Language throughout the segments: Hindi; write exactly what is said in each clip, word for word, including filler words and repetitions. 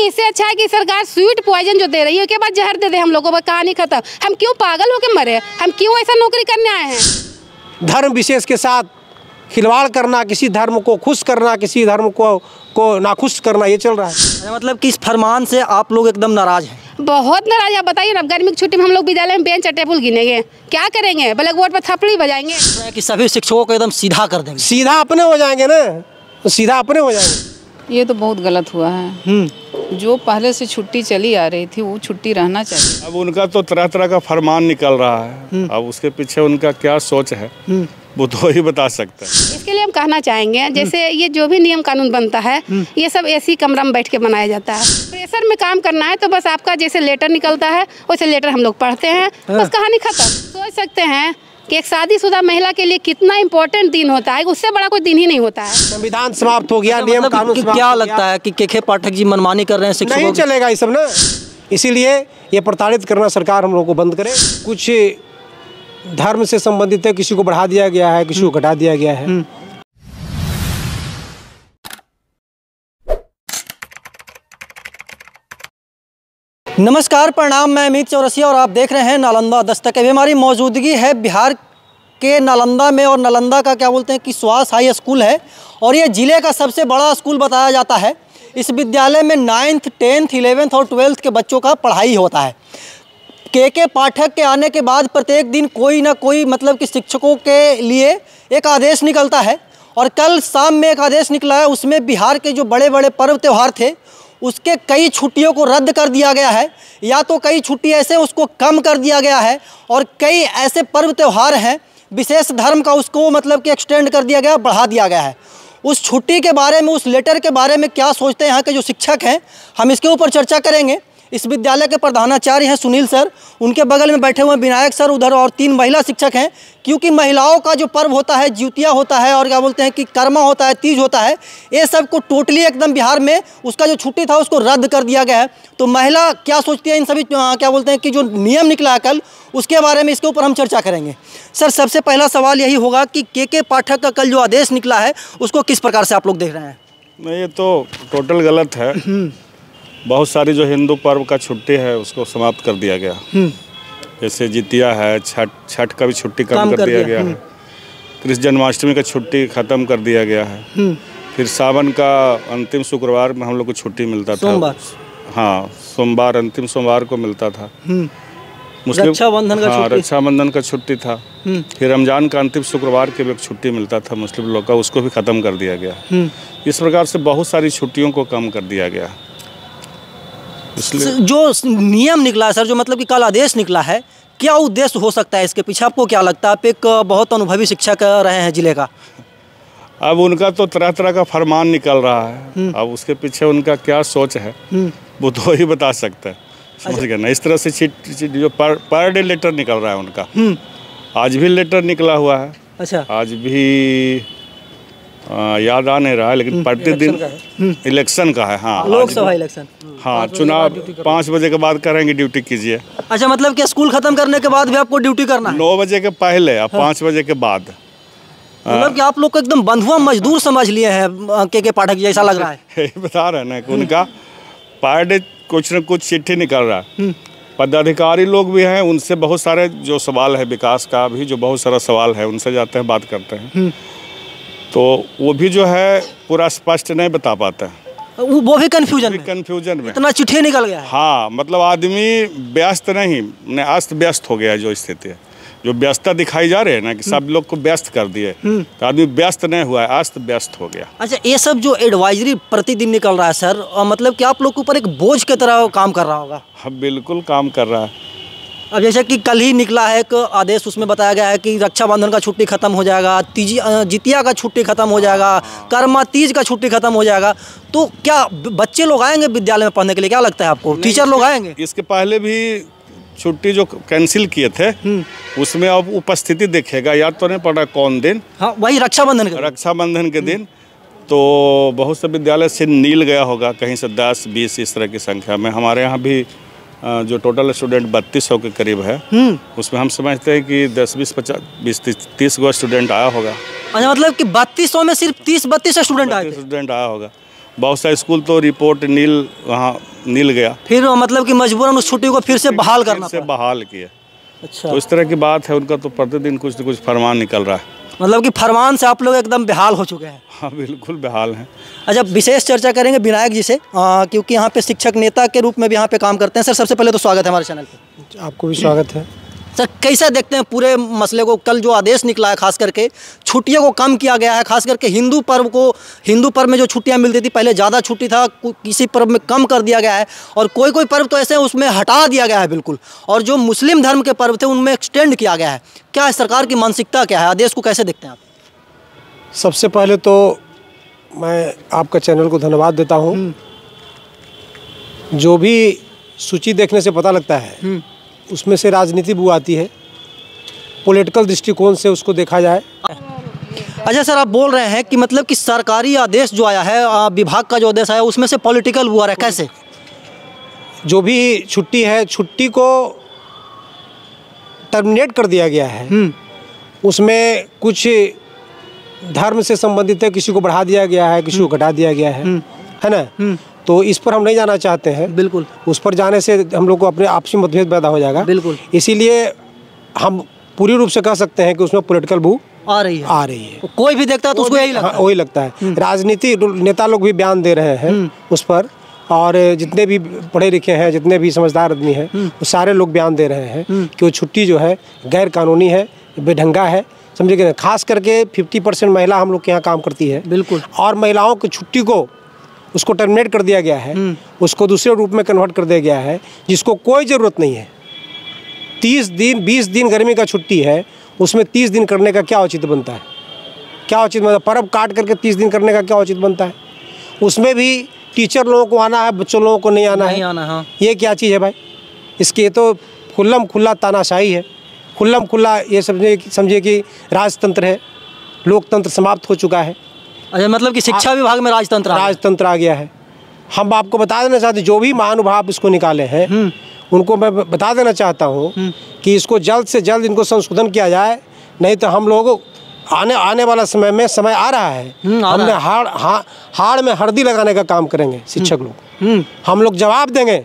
नहीं, इससे अच्छा है कि सरकार स्वीट पॉइजन जो दे रही है उसके बाद जहर दे दे हम लोगों पर, कहानी खत्म। हम क्यों पागल होकर मरे, हम क्यों ऐसा नौकरी करने आए हैं? धर्म विशेष के साथ खिलवाड़ करना, किसी धर्म को खुश करना, किसी धर्म को को नाखुश करना, ये चल रहा है। मतलब कि इस फरमान से आप लोग एकदम नाराज हैं? बहुत नाराज। आप बताइए ना, गर्मी की छुट्टी में हम लोग विद्यालय में बेंच और टेबल गिनेंगे, क्या करेंगे? ब्लैक बोर्ड पर थप्पड़ी बजाएंगे कि सभी शिक्षकों को एकदम सीधा कर देंगे? सीधा अपने हो जाएंगे ना, सीधा अपने हो जाएंगे। ये तो बहुत गलत हुआ है। जो पहले से छुट्टी चली आ रही थी वो छुट्टी रहना चाहिए। अब उनका तो तरह तरह का फरमान निकल रहा है, अब उसके पीछे उनका क्या सोच है वो तो ही बता सकता है। इसके लिए हम कहना चाहेंगे, जैसे ये जो भी नियम कानून बनता है ये सब एसी कमरा में बैठ के बनाया जाता है। प्रेशर में काम करना है तो बस आपका जैसे लेटर निकलता है वैसे लेटर हम लोग पढ़ते हैं, बस कहानी खत्म। सोच सकते हैं कि एक शादीशुदा महिला के लिए कितना इम्पोर्टेंट दिन होता है, उससे बड़ा कोई दिन ही नहीं होता है। संविधान समाप्त हो गया, नियम कानून। क्या लगता है कि के के पाठक जी मनमानी कर रहे हैं? नहीं चलेगा ये सब ना, इसीलिए ये प्रताड़ित करना सरकार हम लोग को बंद करे। कुछ धर्म से संबंधित है, किसी को बढ़ा दिया गया है, किसी को घटा दिया गया है। नमस्कार, प्रणाम। मैं अमित चौरसिया और आप देख रहे हैं नालंदा दस्तक। अभी हमारी मौजूदगी है बिहार के नालंदा में, और नालंदा का क्या बोलते हैं कि सुभाष हाई स्कूल है, और ये ज़िले का सबसे बड़ा स्कूल बताया जाता है। इस विद्यालय में नाइन्थ, टेंथ, इलेवेंथ और ट्वेल्थ के बच्चों का पढ़ाई होता है। के के पाठक के आने के बाद प्रत्येक दिन कोई ना कोई मतलब कि शिक्षकों के लिए एक आदेश निकलता है, और कल शाम में एक आदेश निकला है, उसमें बिहार के जो बड़े बड़े पर्व त्यौहार थे उसके कई छुट्टियों को रद्द कर दिया गया है, या तो कई छुट्टी ऐसे उसको कम कर दिया गया है, और कई ऐसे पर्व त्यौहार हैं विशेष धर्म का उसको मतलब कि एक्सटेंड कर दिया गया, बढ़ा दिया गया है। उस छुट्टी के बारे में, उस लेटर के बारे में क्या सोचते हैं यहाँ के जो शिक्षक हैं, हम इसके ऊपर चर्चा करेंगे। इस विद्यालय के प्रधानाचार्य हैं सुनील सर, उनके बगल में बैठे हुए विनायक सर उधर, और तीन महिला शिक्षक हैं। क्योंकि महिलाओं का जो पर्व होता है, ज्यूतिया होता है और क्या बोलते हैं कि कर्मा होता है, तीज होता है, ये सब को टोटली एकदम बिहार में उसका जो छुट्टी था उसको रद्द कर दिया गया है। तो महिला क्या सोचती है इन सभी क्या बोलते हैं कि जो नियम निकला है कल, उसके बारे में इसके ऊपर हम चर्चा करेंगे। सर, सबसे पहला सवाल यही होगा कि के के पाठक का कल जो आदेश निकला है उसको किस प्रकार से आप लोग देख रहे हैं? नहीं, ये तो टोटल गलत है। बहुत सारी जो हिंदू पर्व का छुट्टी है उसको समाप्त कर दिया गया, जैसे जितिया है, छठ छठ का भी छुट्टी कम कर, कर दिया गया है, कृष्ण जन्माष्टमी का छुट्टी खत्म कर दिया गया है, फिर सावन का अंतिम शुक्रवार में हम लोग को छुट्टी मिलता था, हाँ सोमवार, अंतिम सोमवार को मिलता था, मुस्लिम रक्षाबंधन का, हाँ रक्षाबंधन का छुट्टी था, फिर रमजान का अंतिम शुक्रवार के भी छुट्टी मिलता था मुस्लिम लोग का, उसको भी खत्म कर दिया गया। इस प्रकार से बहुत सारी छुट्टियों को कम कर दिया गया। जो नियम निकला है सर, जो मतलब कि कल आदेश निकला है, क्या उद्देश्य हो सकता है इसके पीछे? आपको क्या लगता है? आप एक बहुत अनुभवी शिक्षक रहे हैं जिले का। अब उनका तो तरह तरह का फरमान निकल रहा है, अब उसके पीछे उनका क्या सोच है वो तो ही बता सकता है। समझ गए ना, इस तरह से चिट चिट जो पर, पर डे लेटर निकल रहा है उनका, आज भी लेटर निकला हुआ है। अच्छा, आज भी आ, याद आ नहीं रहा है, लेकिन प्रतिदिन इलेक्शन का है, हाँ लोकसभा इलेक्शन, हाँ चुनाव पाँच बजे के बाद करेंगे, ड्यूटी कीजिए। अच्छा, मतलब कि स्कूल खत्म करने के बाद भी आपको ड्यूटी करना है? नौ बजे के पहले और हाँ। पाँच बजे के बाद, मतलब कि आप लोग को एकदम बंधुआ मजदूर समझ लिए हैं के के पाठक जी, ऐसा लग रहा है। बता रहे ना कि उनका पर डे कुछ न कुछ चिट्ठी निकल रहा है। पदाधिकारी लोग भी हैं, उनसे बहुत सारे जो सवाल है विकास का भी, जो बहुत सारा सवाल है उनसे जाते हैं, बात करते हैं, तो वो भी जो है पूरा स्पष्ट नहीं बता पाता है, वो भी कन्फ्यूजन में, कन्फ्यूजन में इतना चिट्ठी निकल गया है। हाँ, मतलब आदमी व्यस्त नहीं ने अस्त व्यस्त हो गया है। जो स्थिति है, जो व्यस्तता दिखाई जा रही है ना कि सब लोग को व्यस्त कर दिए, तो आदमी व्यस्त नहीं हुआ है, अस्त व्यस्त हो गया। अच्छा, ये सब जो एडवाइजरी प्रतिदिन निकल रहा है सर, मतलब कि आप लोग के ऊपर एक बोझ की तरह काम कर रहा होगा? हाँ बिल्कुल काम कर रहा है। अब जैसे कि कल ही निकला है एक आदेश, उसमें बताया गया है कि रक्षाबंधन का छुट्टी खत्म हो जाएगा, तीजी जितिया का छुट्टी खत्म हो जाएगा, कर्मा तीज का छुट्टी खत्म हो जाएगा, तो क्या बच्चे लोग आएंगे विद्यालय में पढ़ने के लिए? क्या लगता है आपको, टीचर लोग आएंगे? इसके पहले भी छुट्टी जो कैंसिल किए थे उसमें अब उपस्थिति देखेगा, याद तो नहीं पड़ा कौन दिन, हाँ वही रक्षाबंधन के, रक्षाबंधन के दिन तो बहुत से विद्यालय से नील गया होगा, कहीं से दस बीस इस तरह की संख्या में। हमारे यहाँ भी जो टोटल स्टूडेंट बत्तीस सौ के करीब है, उसमें हम समझते हैं कि दस बीस पचास बीस तीस गो स्टूडेंट आया होगा। अच्छा, मतलब कि बत्तीस सौ में सिर्फ तीस बत्तीस स्टूडेंट आया स्टूडेंट आया होगा, बहुत सा स्कूल तो रिपोर्ट नील वहाँ नील गया, फिर मतलब कि मजबूरन उस छुट्टी को फिर से बहाल करना फिर से बहाल किया। अच्छा, तो इस तरह की बात है, उनका तो प्रतिदिन कुछ न कुछ फरमान निकल रहा है, मतलब कि फरमान से आप लोग एकदम बेहाल हो चुके हैं। हाँ बिल्कुल बेहाल हैं। अच्छा, विशेष चर्चा करेंगे विनायक जी से आ, क्योंकि यहाँ पे शिक्षक नेता के रूप में भी यहाँ पे काम करते हैं। सर सबसे पहले तो स्वागत है हमारे चैनल पे। आपको भी स्वागत है। सर कैसा देखते हैं पूरे मसले को, कल जो आदेश निकला है, खास करके छुट्टियों को कम किया गया है, खास करके हिंदू पर्व को, हिंदू पर्व में जो छुट्टियां मिलती थी पहले ज़्यादा छुट्टी था, किसी पर्व में कम कर दिया गया है और कोई कोई पर्व तो ऐसे हैं उसमें हटा दिया गया है बिल्कुल, और जो मुस्लिम धर्म के पर्व थे उनमें एक्सटेंड किया गया है। क्या सरकार की मानसिकता क्या है, आदेश को कैसे देखते हैं आप? सबसे पहले तो मैं आपका चैनल को धन्यवाद देता हूँ। जो भी सूची देखने से पता लगता है उसमें से राजनीति बू आती है, पॉलिटिकल दृष्टिकोण से उसको देखा जाए। अच्छा सर, आप बोल रहे हैं कि मतलब कि सरकारी आदेश जो आया है, विभाग का जो आदेश आया उसमें से पॉलिटिकल बू आ रहा है, कैसे? जो भी छुट्टी है, छुट्टी को टर्मिनेट कर दिया गया है, उसमें कुछ धर्म से संबंधित है, किसी को बढ़ा दिया गया है, किसी को घटा दिया गया है, है ना? तो इस पर हम नहीं जाना चाहते हैं, बिल्कुल। उस पर जाने से हम लोग को अपने आपसी मतभेद पैदा हो जाएगा, बिल्कुल। इसीलिए हम पूरी रूप से कह सकते हैं कि उसमें पॉलिटिकल बू आ रही है, आ रही है। कोई भी देखता है तो उसको यही लगता है, वही लगता है। राजनीति नेता लोग भी बयान दे रहे हैं उस पर, और जितने भी पढ़े लिखे हैं, जितने भी समझदार आदमी हैं, वो सारे लोग बयान दे रहे हैं कि वो छुट्टी जो है गैर कानूनी है, बेढंगा है, समझे कि खास करके फिफ्टी परसेंट महिला हम लोग के यहाँ काम करती है, बिल्कुल। और महिलाओं की छुट्टी को उसको टर्मिनेट कर दिया गया है, उसको दूसरे रूप में कन्वर्ट कर दिया गया है जिसको कोई ज़रूरत नहीं है। तीस दिन बीस दिन गर्मी का छुट्टी है, उसमें तीस दिन करने का क्या उचित बनता है? क्या उचित बनता है? पर्व काट करके तीस दिन करने का क्या उचित बनता है? उसमें भी टीचर लोगों को आना है, बच्चों लोगों को नहीं आना नहीं है, आना, हाँ। ये क्या चीज़ है भाई? इसकी तो खुल्लम खुल्ला तानाशाही है, खुल्लम खुल्ला ये समझे समझिए कि राजतंत्र है, लोकतंत्र समाप्त हो चुका है। अच्छा, मतलब कि शिक्षा विभाग में राजतंत्र राजतंत्र आ गया है। हम आपको बता देना चाहते, जो भी महानुभाव इसको निकाले हैं उनको मैं बता देना चाहता हूँ कि इसको जल्द से जल्द इनको संशोधन किया जाए, नहीं तो हम लोग आने आने वाला समय में, समय आ रहा है, हमने हाड़ हा, हाड़ में हड़दी लगाने का काम करेंगे शिक्षक लोग। हम लोग जवाब देंगे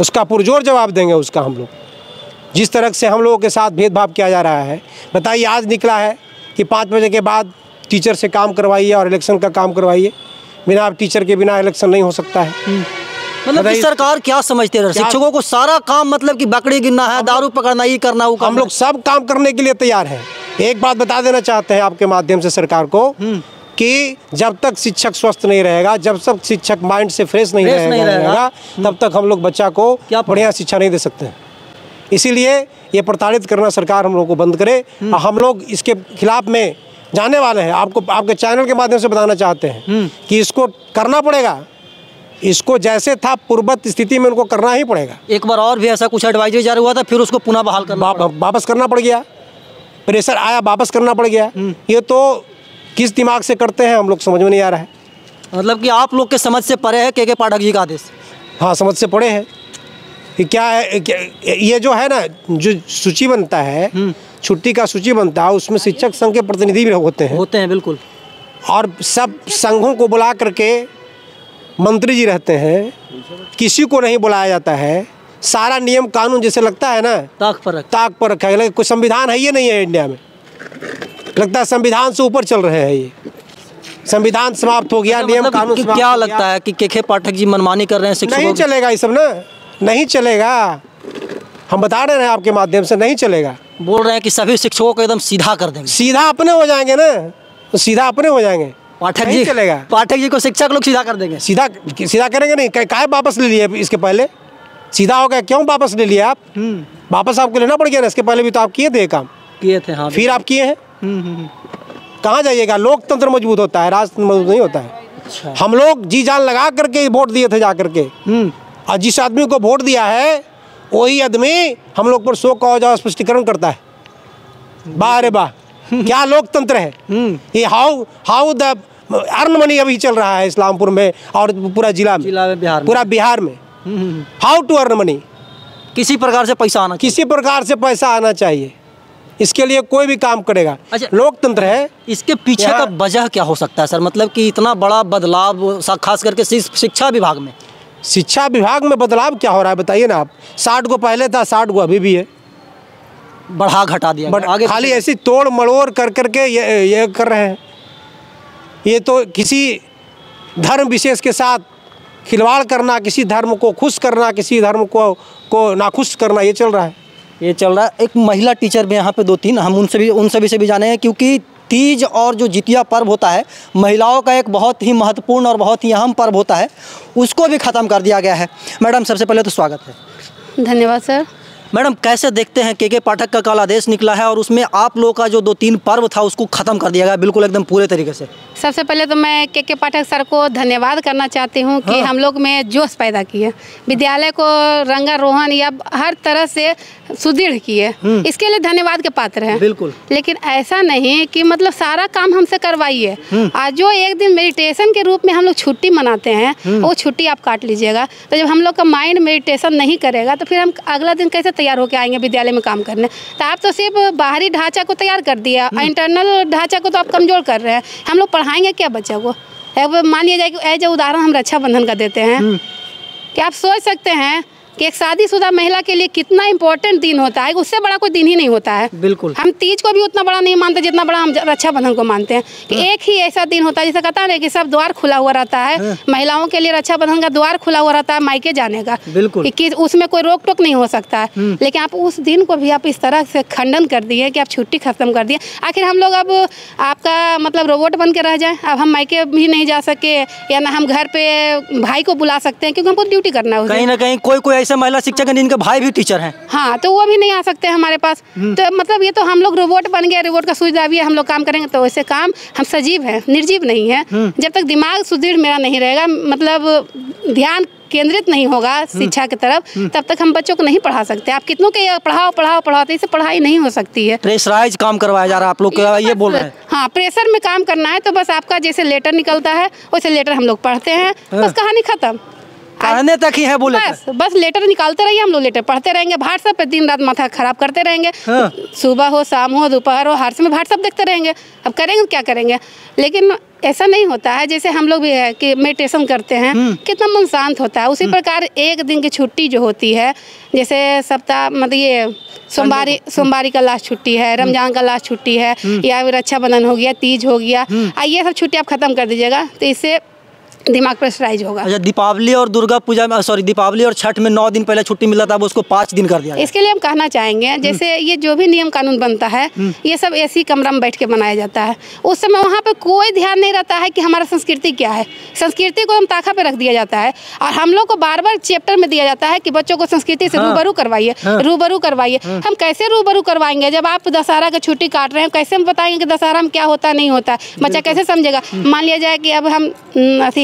उसका, पुरजोर जवाब देंगे उसका। हम लोग जिस तरह से हम लोगों के साथ भेदभाव किया जा रहा है, बताइए आज निकला है कि पाँच बजे के बाद टीचर से काम करवाइए और इलेक्शन का काम करवाइए, बिना आप टीचर के बिना इलेक्शन नहीं हो सकता है। मतलब कि सरकार क्या समझते हैं, शिक्षकों को सारा काम मतलब कि बकरी गिनना है, दारू पकड़ना, ये करना, वो करना। हम लोग सब काम करने के लिए तैयार हैं। एक बात बता देना चाहते हैं आपके माध्यम से सरकार को कि जब तक शिक्षक स्वस्थ नहीं रहेगा, जब तक शिक्षक माइंड से फ्रेश नहीं रहेगा, तब तक हम लोग बच्चा को बढ़िया शिक्षा नहीं दे सकते हैं। इसीलिए ये प्रताड़ित करना सरकार हम लोग को बंद करे। हम लोग इसके खिलाफ में जाने वाले हैं। आपको आपके चैनल के माध्यम से बताना चाहते हैं कि इसको करना पड़ेगा, इसको जैसे था पूर्वत स्थिति में उनको करना ही पड़ेगा। एक बार और भी ऐसा कुछ एडवाइजरी जारी हुआ था, फिर उसको पुनः बहाल करना वापस करना पड़ गया, प्रेशर आया वापस करना पड़ गया। ये तो किस दिमाग से करते हैं हम लोग समझ में नहीं आ रहा है। मतलब कि आप लोग के समझ से परे है के के पाठक जी का आदेश? हाँ, समझ से परे है। क्या है ये जो है ना, जो सूची बनता है, छुट्टी का सूची बनता है, उसमें शिक्षक संघ के प्रतिनिधि भी होते हैं होते हैं बिल्कुल। और सब संघों को बुला करके मंत्री जी रहते हैं, किसी को नहीं बुलाया जाता है। सारा नियम कानून जैसे लगता है ना ताक पर ताक पर रखा है। कोई संविधान है ये नहीं है इंडिया में, लगता है संविधान से ऊपर चल रहे हैं। ये संविधान समाप्त हो गया, नियम कानून। क्या लगता है कि के के पाठक जी मनमानी कर रहे हैं? नहीं चलेगा ये सब, ना नहीं चलेगा। हम बता रहे हैं आपके माध्यम से, नहीं चलेगा। बोल रहे हैं कि सभी शिक्षकों को एकदम सीधा कर देंगे। सीधा अपने हो जाएंगे ना, तो सीधा अपने हो जाएंगे। पाठक जी चलेगा, पाठक जी को शिक्षक लोग सीधा कर देंगे। सीधा सीधा करेंगे नहीं, काहे वापस ले लिए? इसके पहले सीधा हो गया, क्यों वापस ले लिया आप? वापस आपको लेना पड़ गया ना, इसके पहले भी तो आप किए थे काम, किए थे। हाँ, फिर आप किए हैं, कहाँ जाइएगा? लोकतंत्र मजबूत होता है, राजतंत्र मजबूत नहीं होता है। हम लोग जी जान लगा करके वोट दिए थे जा करके, और जिस आदमी को वोट दिया है वही आदमी हम लोग पर शोक और जाओ स्पष्टीकरण करता है। वाह रे वाह, क्या लोकतंत्र है ये। How how the earn money अभी चल रहा है इस्लामपुर में और पूरा जिला में, जिला में बिहार पूरा में। बिहार में हाउ टू अर्न मनी, किसी प्रकार से पैसा आना, किसी प्रकार से पैसा आना चाहिए। इसके लिए कोई भी काम करेगा। अच्छा, लोकतंत्र है। इसके पीछे का वजह क्या हो सकता है सर, मतलब कि इतना बड़ा बदलाव खास करके शिक्षा विभाग में? शिक्षा विभाग में बदलाव क्या हो रहा है बताइए ना आप। साठ को पहले था, साठ को अभी भी है, बढ़ा घटा दिया बढ़ा, आगे खाली ऐसी तोड़ मड़ोड़ कर करके ये ये कर रहे हैं। ये तो किसी धर्म विशेष के साथ खिलवाड़ करना, किसी धर्म को खुश करना, किसी धर्म को को नाखुश करना, ये चल रहा है ये चल रहा है एक महिला टीचर भी यहाँ पे दो तीन, हम उनसे भी उन सभी से भी जाने हैं, क्योंकि तीज और जो जितिया पर्व होता है महिलाओं का एक बहुत ही महत्वपूर्ण और बहुत ही अहम पर्व होता है, उसको भी ख़त्म कर दिया गया है। मैडम सबसे पहले तो स्वागत है। धन्यवाद सर। मैडम कैसे देखते हैं के के पाठक का कल आदेश निकला है और उसमें आप लोगों का जो दो तीन पर्व था उसको ख़त्म कर दिया गया बिल्कुल एकदम पूरे तरीके से? सबसे पहले तो मैं के के पाठक सर को धन्यवाद करना चाहती हूं कि हाँ। हम लोग में जोश पैदा किए, विद्यालय को रंगारोहन या हर तरह से सुदृढ़ किए, इसके लिए धन्यवाद के पात्र हैं बिल्कुल। लेकिन ऐसा नहीं कि मतलब सारा काम हमसे करवाइए। आज जो एक दिन मेडिटेशन के रूप में हम लोग छुट्टी मनाते हैं वो छुट्टी आप काट लीजिएगा, तो जब हम लोग का माइंड मेडिटेशन नहीं करेगा तो फिर हम अगला दिन कैसे तैयार होकर आएंगे विद्यालय में काम करने? तो आप तो सिर्फ बाहरी ढांचा को तैयार कर दिया, इंटरनल ढांचा को तो आप कमजोर कर रहे हैं। हम लोग पढ़ाएंगे क्या बच्चा को? मान लिया जाए कि ऐसे उदाहरण हम रक्षाबंधन का देते हैं कि आप सोच सकते हैं कि एक शादीशुदा महिला के लिए कितना इम्पोर्टेंट दिन होता है, उससे बड़ा कोई दिन ही नहीं होता है बिल्कुल। हम तीज को भी उतना बड़ा नहीं मानते जितना बड़ा हम रक्षाबंधन को मानते हैं कि एक ही ऐसा दिन होता है जैसे कहता है ना कि सब द्वार खुला हुआ रहता है, महिलाओं के लिए रक्षाबंधन का द्वार खुला हुआ रहता है मायके जाने का बिल्कुल, कि उसमें कोई रोक टोक नहीं हो सकता है। लेकिन आप उस दिन को भी आप इस तरह से खंडन कर दिए कि आप छुट्टी खत्म कर दिए। आखिर हम लोग अब आपका मतलब रोबोट बन के रह जाए? अब हम मायके भी नहीं जा सके या ना हम घर पे भाई को बुला सकते हैं क्योंकि हमको ड्यूटी करना है। कहीं ना कहीं कोई कोई ऐसे महिला शिक्षक हैं जिनके भाई भी टीचर हैं, हाँ, तो वो भी नहीं आ सकते हमारे पास। तो मतलब ये तो हम लोग रोबोट बन गए, रोबोट का सुझाव भी हम लोग काम करेंगे तो वैसे काम, हम सजीव हैं निर्जीव नहीं है। जब तक दिमाग सुदृढ़ मेरा नहीं रहेगा, मतलब ध्यान केंद्रित नहीं होगा शिक्षा की तरफ, तब तक हम बच्चों को नहीं पढ़ा सकते। आप कितनों के पढ़ाओ पढ़ाओ पढ़ाते, इससे पढ़ाई नहीं हो सकती है। प्रेशराइज काम करवाया जा रहा है आप लोग का, ये बोल रहे हैं? हाँ, प्रेशर में काम करना है तो बस आपका जैसे लेटर निकलता है वैसे लेटर हम लोग पढ़ते हैं, बस कहानी खत्म, पढ़ने तक ही है बोले बस, बस लेटर निकालते रहिए, हम लोग लेटर पढ़ते रहेंगे, व्हाट्सएप पे दिन रात माथा खराब करते रहेंगे। हाँ। सुबह हो, शाम हो, दोपहर हो, हर समय व्हाट्सएप देखते रहेंगे। अब करेंगे क्या करेंगे? लेकिन ऐसा नहीं होता है। जैसे हम लोग भी है कि मेडिटेशन करते हैं, कितना मन शांत होता है, उसी प्रकार एक दिन की छुट्टी जो होती है, जैसे सप्ताह मतलब ये सोमवारी सोमवारी का लास्ट छुट्टी है, रमजान का लास्ट छुट्टी है, या रक्षाबंधन हो गया, तीज हो गया, ये सब छुट्टी आप खत्म कर दीजिएगा तो इससे दिमाग प्रेशराइज होगा। अच्छा, दीपावली और दुर्गा पूजा में, सॉरी दीपावली और छठ में नौ दिन पहले छुट्टी मिला था, अब उसको पाँच दिन कर दिया। इसके लिए हम कहना चाहेंगे जैसे ये जो भी नियम कानून बनता है ये सब ऐसी कमरा में बैठ के बनाया जाता है, उस समय वहाँ पे कोई ध्यान नहीं रहता है कि हमारा संस्कृति क्या है। संस्कृति को हम ताका पे रख दिया जाता है और हम लोग को बार बार चैप्टर में दिया जाता है कि बच्चों को संस्कृति से रूबरू करवाइए, रूबरू करवाइए। हम कैसे रूबरू करवाएंगे जब आप दशहरा की छुट्टी काट रहे हैं? कैसे हम बताएंगे कि दशहरा में क्या होता नहीं होता? बच्चा कैसे समझेगा? मान लिया जाए कि अब हम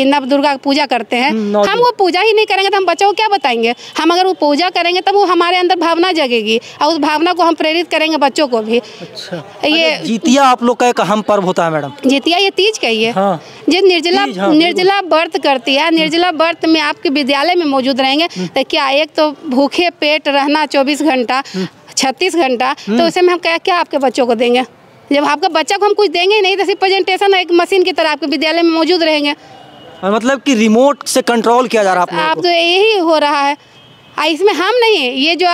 नव दुर्गा पूजा करते हैं, हम वो पूजा ही नहीं करेंगे तो हम बच्चों को क्या बताएंगे? हम अगर वो पूजा करेंगे तब वो हमारे अंदर भावना जगेगी और उस भावना को हम प्रेरित करेंगे बच्चों को भी। अच्छा, ये जीतिया आप लोग का एक अहम पर्व होता है मैडम। जीतिया ये तीज का ही है। हाँ। ये निर्जला हाँ, निर्जला व्रत करती है। निर्जला व्रत में आपके विद्यालय में मौजूद रहेंगे तो क्या एक तो भूखे पेट रहना चौबीस घंटा छत्तीस घंटा तो उसे में हम क्या क्या आपके बच्चों को देंगे? जब आपका बच्चा को हम कुछ देंगे ही नहीं तो सिर्फ प्रेजेंटेशन एक मशीन की तरह आपके विद्यालय में मौजूद रहेंगे, मतलब कि रिमोट से कंट्रोल किया जा रहा है आप लोगों को। यही हो रहा है इसमें, हम नहीं, ये जो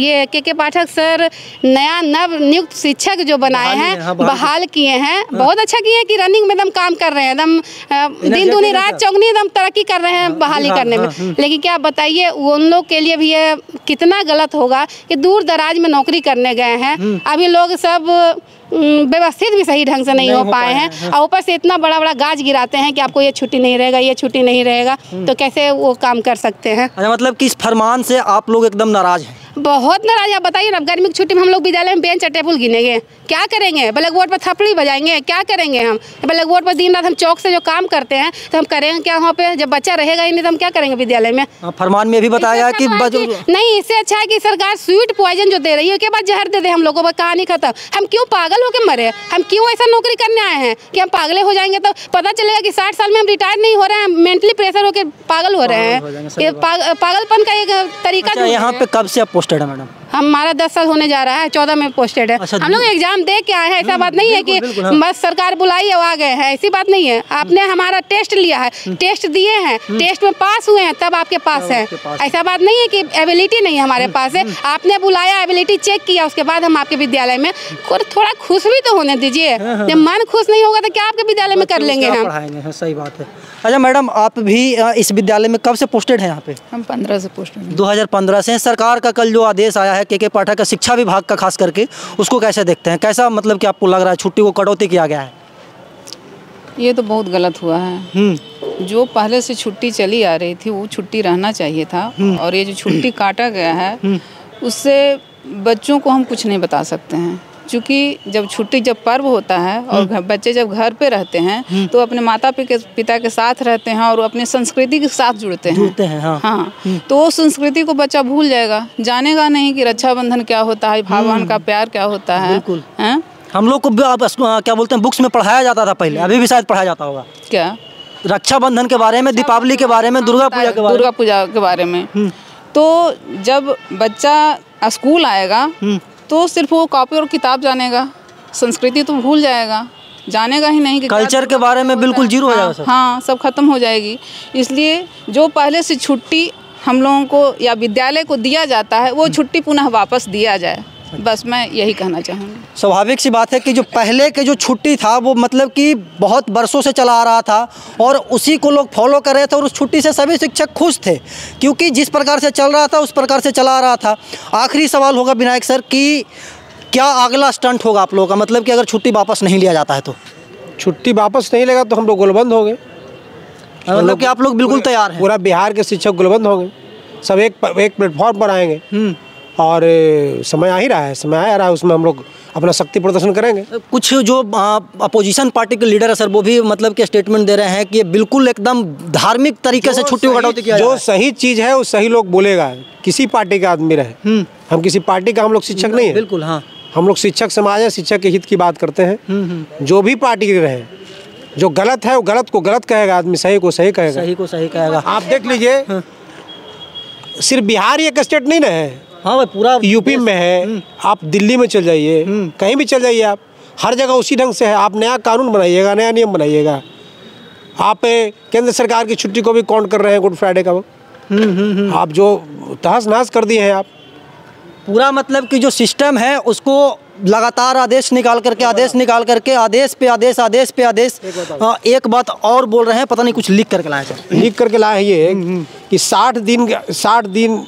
ये के के पाठक सर नया नव नियुक्त शिक्षक जो बनाए हैं, हाँ, बहाल किए हैं, बहुत अच्छा किए हैं कि रनिंग में एकदम काम कर रहे हैं, एकदम दिन दूनी रात चौगनी एकदम तरक्की कर रहे हैं बहाली हाँ, करने हाँ, में हाँ, लेकिन क्या बताइए उन लोग के लिए भी ये कितना गलत होगा कि दूर दराज में नौकरी करने गए हैं, अभी लोग सब व्यवस्थित भी सही ढंग से नहीं, नहीं हो पाए हैं, हैं। और ऊपर से इतना बड़ा बड़ा गाज गिराते हैं कि आपको ये छुट्टी नहीं रहेगा, ये छुट्टी नहीं रहेगा, तो कैसे वो काम कर सकते हैं? मतलब कि इस फरमान से आप लोग एकदम नाराज हैं? बहुत नाराज। आप बताइए ना, अब गर्मी की छुट्टी में हम लोग विद्यालय में बेंच और टेबल गिनेंगे, क्या करेंगे? ब्लैक बोर्ड पर थपड़ी बजाएंगे, क्या करेंगे? हम ब्लैक बोर्ड पर दिन रात हम चौक से जो काम करते हैं तो हम करेंगे क्या वहाँ पे? जब बच्चा रहेगा ही नहीं तो हम क्या करेंगे विद्यालय में? फरमान में भी बताया कि नहीं, इससे अच्छा है कि सरकार स्वीट पॉइजन जो दे रही है उसके बाद जहर दे दे हम लोगों पर, कहानी खत्म। हम क्यों पागल होकर मरे? हम क्यों ऐसा नौकरी करने आए हैं कि हम पागले हो जाएंगे? तो पता चलेगा कि साठ साल में हम रिटायर नहीं हो रहे हैं, मेंटली प्रेशर होकर पागल हो रहे हैं। ये पागलपन का एक तरीका। यहाँ पे कब से पोस्टेड है मैडम? हमारा दस साल होने जा रहा है, चौदह में पोस्टेड है। अच्छा, हम लोग एग्जाम दे के आए हैं, ऐसा बात नहीं है कि बस सरकार बुलाई और आ गए हैं, ऐसी बात नहीं है। आपने हमारा टेस्ट लिया है, टेस्ट दिए हैं, टेस्ट में पास हुए हैं तब आपके पास है, ऐसा बात नहीं है कि एबिलिटी नहीं हमारे पास है। आपने बुलाया, एबिलिटी चेक किया, उसके बाद हम आपके विद्यालय में, थोड़ा खुश भी तो होने दीजिए। जब मन खुश नहीं होगा तो क्या आपके विद्यालय में कर लेंगे हम? सही बात है। अच्छा मैडम, आप भी इस विद्यालय में कब से पोस्टेड हैं यहाँ पे? हम पंद्रह से पोस्टेड हैं। दो हज़ार पंद्रह से। सरकार का कल जो आदेश आया है के के पाठक का, शिक्षा विभाग का, खास करके उसको कैसे देखते हैं? कैसा मतलब कि आपको लग रहा है छुट्टी को कटौती किया गया है? ये तो बहुत गलत हुआ है। जो पहले से छुट्टी चली आ रही थी वो छुट्टी रहना चाहिए था, और ये जो छुट्टी काटा गया है उससे बच्चों को हम कुछ नहीं बता सकते हैं, क्योंकि जब छुट्टी, जब पर्व होता है और बच्चे जब घर पे रहते हैं तो अपने माता पिता के साथ रहते हैं और अपने संस्कृति के साथ जुड़ते हैं, जुड़ते हैं हाँ, हाँ। तो वो संस्कृति को बच्चा भूल जाएगा, जानेगा नहीं कि रक्षाबंधन क्या होता है, भाई बहन का प्यार क्या होता है, है? हम लोग को क्या बोलते हैं, बुक्स में पढ़ाया जाता था पहले, अभी भी शायद पढ़ाया जाता होगा क्या, रक्षाबंधन के बारे में, दीपावली के बारे में, दुर्गा पूजा के बारे में, दुर्गा पूजा के बारे में। तो जब बच्चा स्कूल आएगा तो सिर्फ वो कॉपी और किताब जानेगा, संस्कृति तो भूल जाएगा, जानेगा ही नहीं कि कल्चर के बारे में, बिल्कुल जीरो हो जाएगा। हाँ, सब खत्म हो जाएगी। इसलिए जो पहले से छुट्टी हम लोगों को या विद्यालय को दिया जाता है वो छुट्टी पुनः वापस दिया जाए, बस मैं यही कहना चाहूँगी। स्वाभाविक सी बात है कि जो पहले के जो छुट्टी था वो मतलब कि बहुत बरसों से चला आ रहा था और उसी को लोग फॉलो कर रहे थे, और उस छुट्टी से सभी शिक्षक खुश थे क्योंकि जिस प्रकार से चल रहा था उस प्रकार से चला आ रहा था। आखिरी सवाल होगा विनायक सर कि क्या अगला स्टंट होगा आप लोगों का, मतलब कि अगर छुट्टी वापस नहीं लिया जाता है तो? छुट्टी वापस नहीं लेगा तो हम लोग गोलबंद हो गए। मतलब कि आप लोग बिल्कुल तैयार हैं? पूरा बिहार के शिक्षक गोलबंद हो गए, सब एक प्लेटफॉर्म पर आएँगे और समय आ ही रहा है, समय आ रहा है, उसमें हम लोग अपना शक्ति प्रदर्शन करेंगे। कुछ जो अपोजिशन पार्टी के लीडर है सर, वो भी मतलब के स्टेटमेंट दे रहे हैं कि बिल्कुल एकदम धार्मिक तरीके से छुट्टी कटौती किया, जो सही चीज़ है वो सही लोग बोलेगा, किसी पार्टी का आदमी रहे, हम किसी पार्टी का, हम लोग शिक्षक नहीं है, बिल्कुल हाँ, हम लोग शिक्षक समाज है, शिक्षक के हित की बात करते हैं। जो भी पार्टी के रहे, जो गलत है वो गलत को गलत कहेगा आदमी, सही को सही कहेगा, सही को सही कहेगा। आप देख लीजिए सिर्फ बिहार एक स्टेट नहीं रहे, हाँ भाई पूरा यूपी में है, आप दिल्ली में चल जाइए, कहीं भी चल जाइए आप, हर जगह उसी ढंग से है। आप नया कानून बनाइएगा, नया नियम बनाइएगा, आप केंद्र सरकार की छुट्टी को भी काउंट कर रहे हैं गुड फ्राइडे का, वो आप जो तहस नहस कर दिए हैं आप, पूरा मतलब कि जो सिस्टम है उसको लगातार आदेश निकाल करके आदेश निकाल करके आदेश पे आदेश आदेश पे आदेश। एक बात और बोल रहे हैं, पता नहीं कुछ लीक करके लाए सर, लीक करके लाए ये कि साठ दिन साठ दिन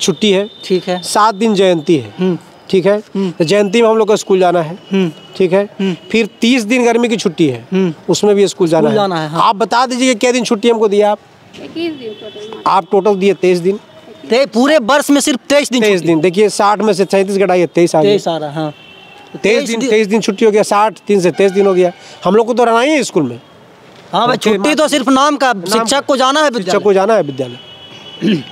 छुट्टी है, ठीक है, सात दिन जयंती है, ठीक है, तो जयंती में हम लोग का स्कूल जाना है, ठीक है, फिर तीस दिन गर्मी की छुट्टी है, उसमें भी स्कूल जाना, जाना है, है। आप बता दीजिए क्या दिन छुट्टी हमको दिया आप? इक्कीस दिन आप टोटल दिए, तेईस दिन, पूरे वर्ष में सिर्फ तेईस दिन, तेईस दिन देखिए, साठ में से सैंतीस घटाइए तेईस आ गया, तेईस दिन, तेईस दिन छुट्टी हो गया, साठ तीन से तेईस दिन हो गया। हम लोग को तो रहना ही है स्कूल में, हाँ भाई, छुट्टी तो सिर्फ नाम का, शिक्षक को जाना है, शिक्षक को जाना है विद्यालय।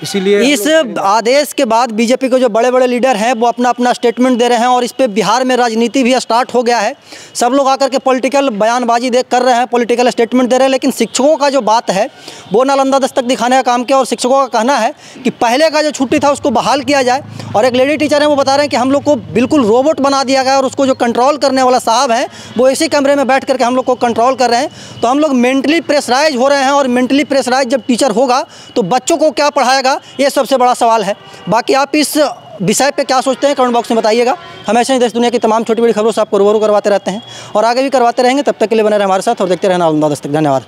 इसीलिए इस आदेश के बाद बीजेपी के जो बड़े बड़े लीडर हैं वो अपना अपना स्टेटमेंट दे रहे हैं, और इस पे बिहार में राजनीति भी स्टार्ट हो गया है। सब लोग आकर के पॉलिटिकल बयानबाजी देख कर रहे हैं, पॉलिटिकल स्टेटमेंट दे रहे हैं, लेकिन शिक्षकों का जो बात है वो नालंदा दस्तक दिखाने का काम किया, और शिक्षकों का कहना है कि पहले का जो छुट्टी था उसको बहाल किया जाए। और एक लेडी टीचर हैं, वो बता रहे हैं कि हम लोग को बिल्कुल रोबोट बना दिया गया, और उसको जो कंट्रोल करने वाला साहब हैं वो इसी कमरे में बैठ करके हम लोग को कंट्रोल कर रहे हैं। तो हम लोग मेंटली प्रेशराइज हो रहे हैं, और मेंटली प्रेशराइज जब टीचर होगा तो बच्चों को क्या पढ़ाएगा, ये सबसे बड़ा सवाल है। बाकी आप इस विषय पे क्या सोचते हैं कमेंट बॉक्स में बताइएगा। हमेशा ही देश दुनिया की तमाम छोटी बड़ी खबरों से आपको रूबरू करवाते रहते हैं और आगे भी करवाते रहेंगे। तब तक के लिए बने रहे हमारे साथ और देखते रहना नालंदा दस्तक। धन्यवाद।